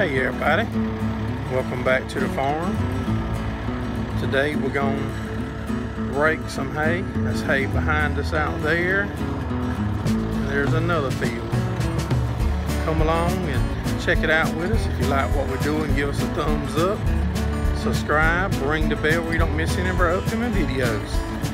Hey everybody, welcome back to the farm. Today we're going to rake some hay. That's hay behind us out there. And there's another field. Come along and check it out with us. If you like what we're doing, give us a thumbs up. Subscribe, ring the bell where you don't miss any of our upcoming videos.